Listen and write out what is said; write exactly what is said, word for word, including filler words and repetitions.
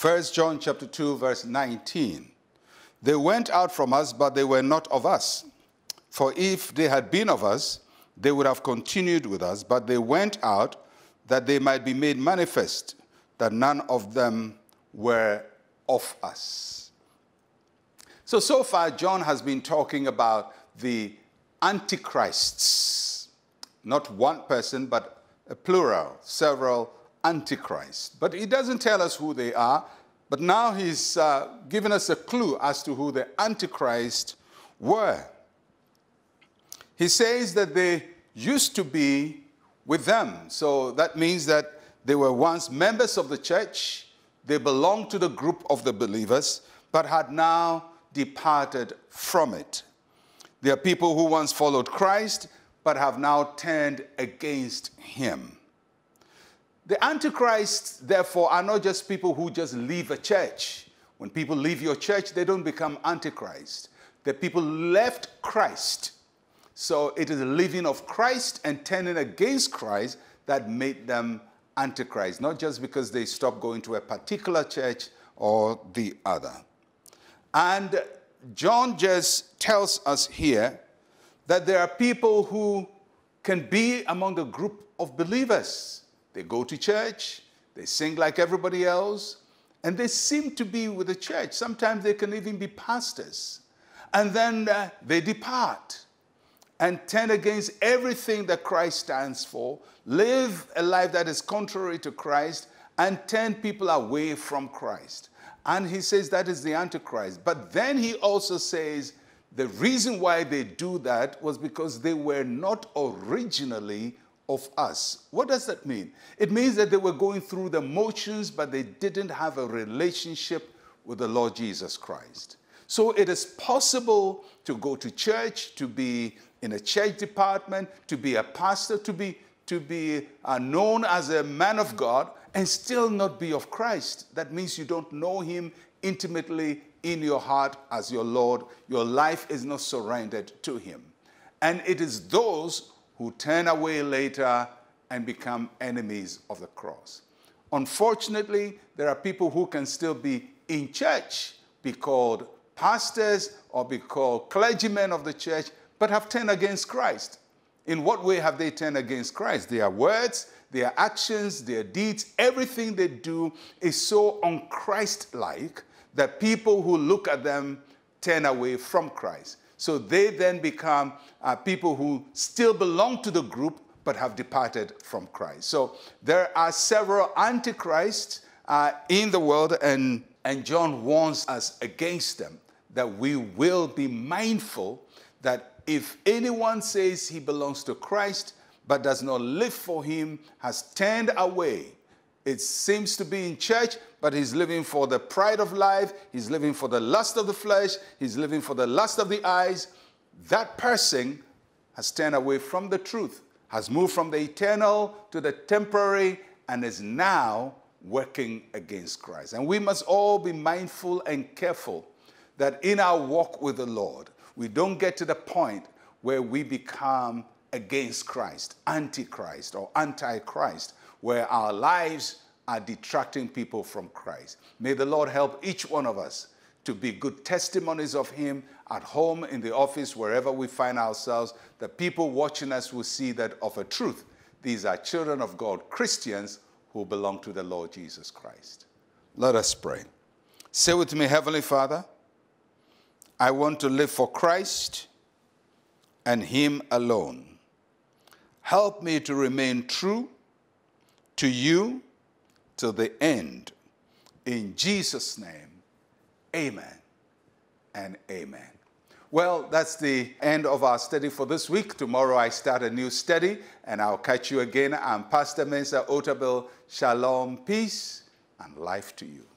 First John chapter two, verse nineteen. They went out from us, but they were not of us. For if they had been of us, they would have continued with us, but they went out that they might be made manifest, that none of them were of us. So, so far, John has been talking about the antichrists. Not one person, but a plural, several antichrists. But he doesn't tell us who they are. But now he's uh, given us a clue as to who the antichrists were. He says that they used to be with them. So that means that they were once members of the church. They belonged to the group of the believers, but had now departed from it. They are people who once followed Christ, but have now turned against him. The antichrists, therefore, are not just people who just leave a church. When people leave your church, they don't become antichrist. The people left Christ. So it is the leaving of Christ and turning against Christ that made them antichrist, not just because they stopped going to a particular church or the other. And John just tells us here that there are people who can be among a group of believers. They go to church, they sing like everybody else, and they seem to be with the church. Sometimes they can even be pastors. And then uh, they depart and turn against everything that Christ stands for, live a life that is contrary to Christ, and turn people away from Christ. And he says that is the Antichrist. But then he also says the reason why they do that was because they were not originally of us. What does that mean? It means that they were going through the motions, but they didn't have a relationship with the Lord Jesus Christ. So it is possible to go to church, to be in a church department, to be a pastor, to be, to be uh, known as a man of God, and still not be of Christ. That means you don't know him intimately in your heart as your Lord. Your life is not surrendered to him. And it is those who turn away later and become enemies of the cross. Unfortunately, there are people who can still be in church, be called pastors or be called clergymen of the church, but have turned against Christ. In what way have they turned against Christ? Their words, their actions, their deeds, everything they do is so un-Christ-like that people who look at them turn away from Christ. So they then become uh, people who still belong to the group but have departed from Christ. So there are several antichrists uh, in the world, and, and John warns us against them, that we will be mindful that if anyone says he belongs to Christ but does not live for him, has turned away. It seems to be in church, but he's living for the pride of life. He's living for the lust of the flesh. He's living for the lust of the eyes. That person has turned away from the truth, has moved from the eternal to the temporary, and is now working against Christ. And we must all be mindful and careful that in our walk with the Lord, we don't get to the point where we become against Christ, antichrist or antichrist, where our lives are detracting people from Christ. May the Lord help each one of us to be good testimonies of him at home, in the office, wherever we find ourselves, that people watching us will see that of a truth, these are children of God, Christians who belong to the Lord Jesus Christ. Let us pray. Say with me, Heavenly Father, I want to live for Christ and him alone. Help me to remain true to you till the end. In Jesus' name, amen and amen. Well, that's the end of our study for this week. Tomorrow I start a new study, and I'll catch you again. I'm Pastor Mensa Otabil. Shalom, peace, and life to you.